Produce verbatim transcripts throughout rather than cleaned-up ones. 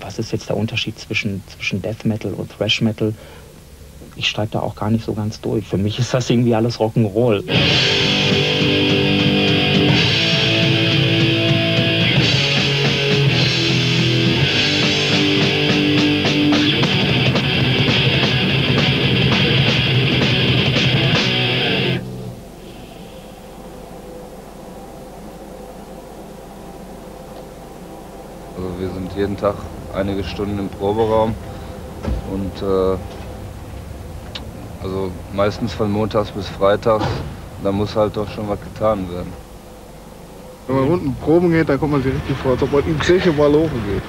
was ist jetzt der Unterschied zwischen, zwischen Death Metal und Thrash Metal? Ich steige da auch gar nicht so ganz durch. Für mich ist das irgendwie alles Rock'n'Roll. Also wir sind jeden Tag einige Stunden im Proberaum und äh, also meistens von montags bis freitags, da muss halt doch schon was getan werden. Wenn man unten proben geht, dann kommt man sich richtig vor, als ob man in die Kirche mal hoch geht.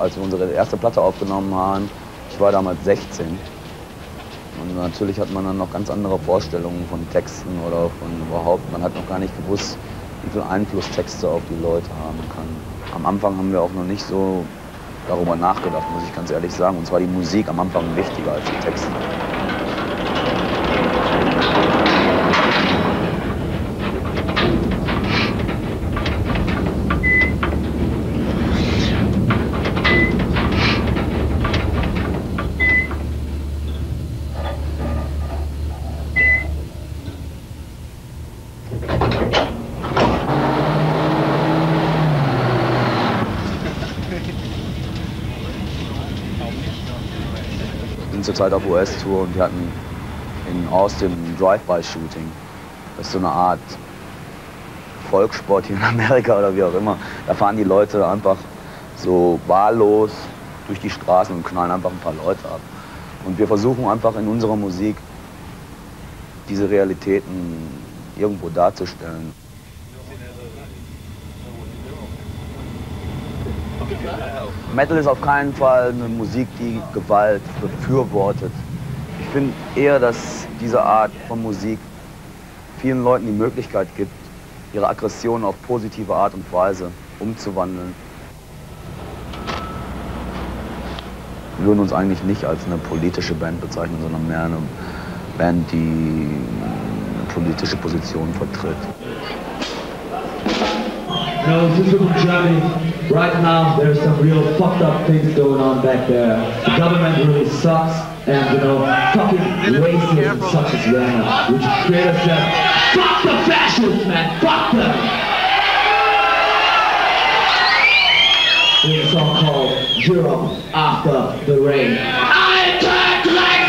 Als wir unsere erste Platte aufgenommen haben, ich war damals sechzehn. Und natürlich hat man dann noch ganz andere Vorstellungen von Texten oder von überhaupt, man hat noch gar nicht gewusst, wie viel Einfluss Texte auf die Leute haben kann. Am Anfang haben wir auch noch nicht so darüber nachgedacht, muss ich ganz ehrlich sagen. Und zwar die Musik am Anfang wichtiger als die Texte. Zurzeit auf U S-Tour und wir hatten in Austin ein Drive-by-Shooting. Das ist so eine Art Volkssport hier in Amerika oder wie auch immer. Da fahren die Leute einfach so wahllos durch die Straßen und knallen einfach ein paar Leute ab. Und wir versuchen einfach in unserer Musik diese Realitäten irgendwo darzustellen. Metal ist auf keinen Fall eine Musik, die Gewalt befürwortet. Ich finde eher, dass diese Art von Musik vielen Leuten die Möglichkeit gibt, ihre Aggression auf positive Art und Weise umzuwandeln. Wir würden uns eigentlich nicht als eine politische Band bezeichnen, sondern mehr eine Band, die eine politische Position vertritt. No, this is from Germany. Right now, there's some real fucked up things going on back there. The government really sucks, and you know, fucking racism sucks as well. Which Kreator said, fuck the fascists, man, fuck them! There's a song called Europe After the Rain. I attack like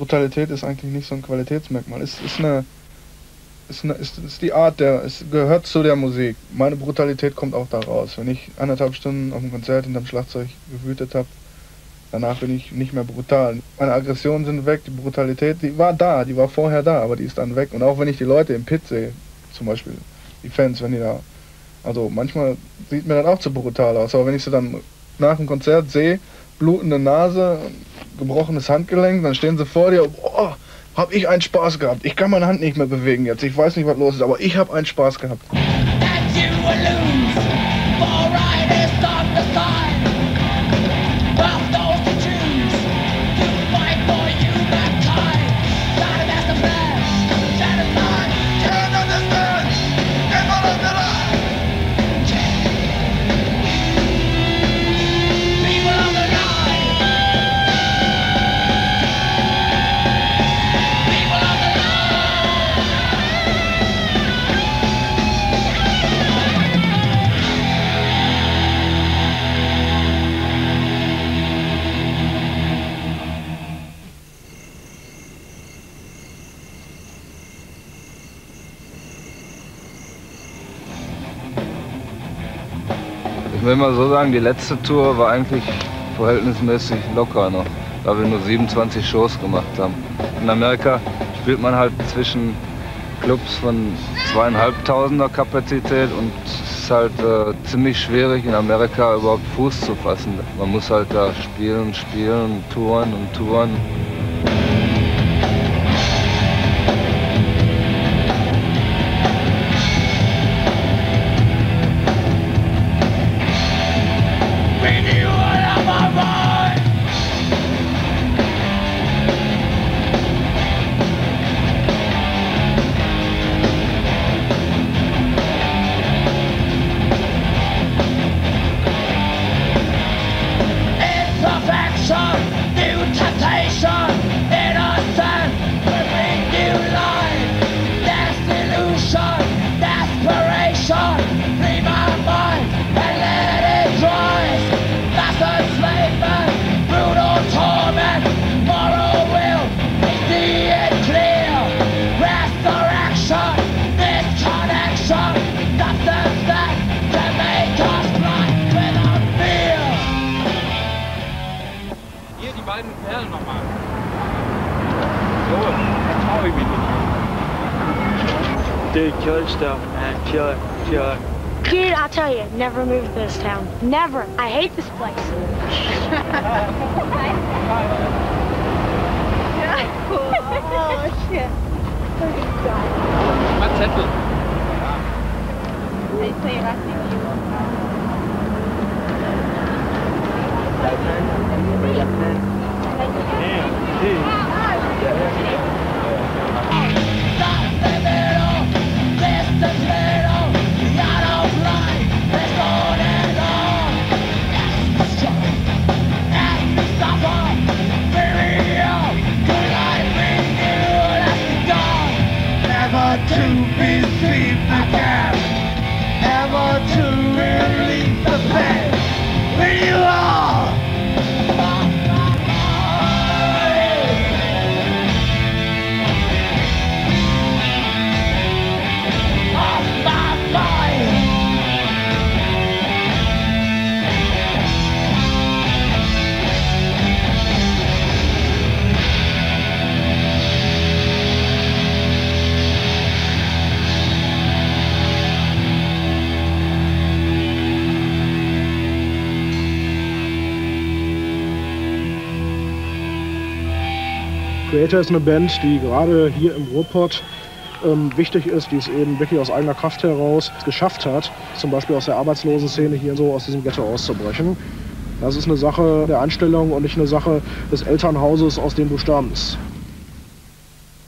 Brutalität ist eigentlich nicht so ein Qualitätsmerkmal. Es ist eine, ist eine, ist, ist die Art der, es gehört zu der Musik. Meine Brutalität kommt auch da raus. Wenn ich anderthalb Stunden auf dem Konzert hinterm Schlagzeug gewütet habe, danach bin ich nicht mehr brutal. Meine Aggressionen sind weg, die Brutalität, die war da, die war vorher da, aber die ist dann weg. Und auch wenn ich die Leute im Pit sehe, zum Beispiel die Fans, wenn die da, also manchmal sieht mir das auch zu brutal aus, aber wenn ich sie dann nach dem Konzert sehe, blutende Nase, gebrochenes Handgelenk, dann stehen sie vor dir, oh, hab ich einen Spaß gehabt, ich kann meine Hand nicht mehr bewegen jetzt, ich weiß nicht, was los ist, aber ich habe einen Spaß gehabt. Ich will mal so sagen, die letzte Tour war eigentlich verhältnismäßig locker noch, da wir nur siebenundzwanzig Shows gemacht haben. In Amerika spielt man halt zwischen Clubs von zweieinhalbtausender Kapazität und es ist halt äh, ziemlich schwierig, in Amerika überhaupt Fuß zu fassen. Man muss halt da spielen, spielen, touren und touren. Dude, killer stuff, man. Killer, killer. Dude, I'll tell you, never move to this town. Never. I hate this place. Oh, shit. What's happened? They say it, I think you won't know. Damn, dude. Kreator ist eine Band, die gerade hier im Ruhrpott ähm, wichtig ist, die es eben wirklich aus eigener Kraft heraus geschafft hat, zum Beispiel aus der Arbeitslosenszene hier so aus diesem Ghetto auszubrechen. Das ist eine Sache der Einstellung und nicht eine Sache des Elternhauses, aus dem du stammst.